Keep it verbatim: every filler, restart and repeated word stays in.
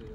这个。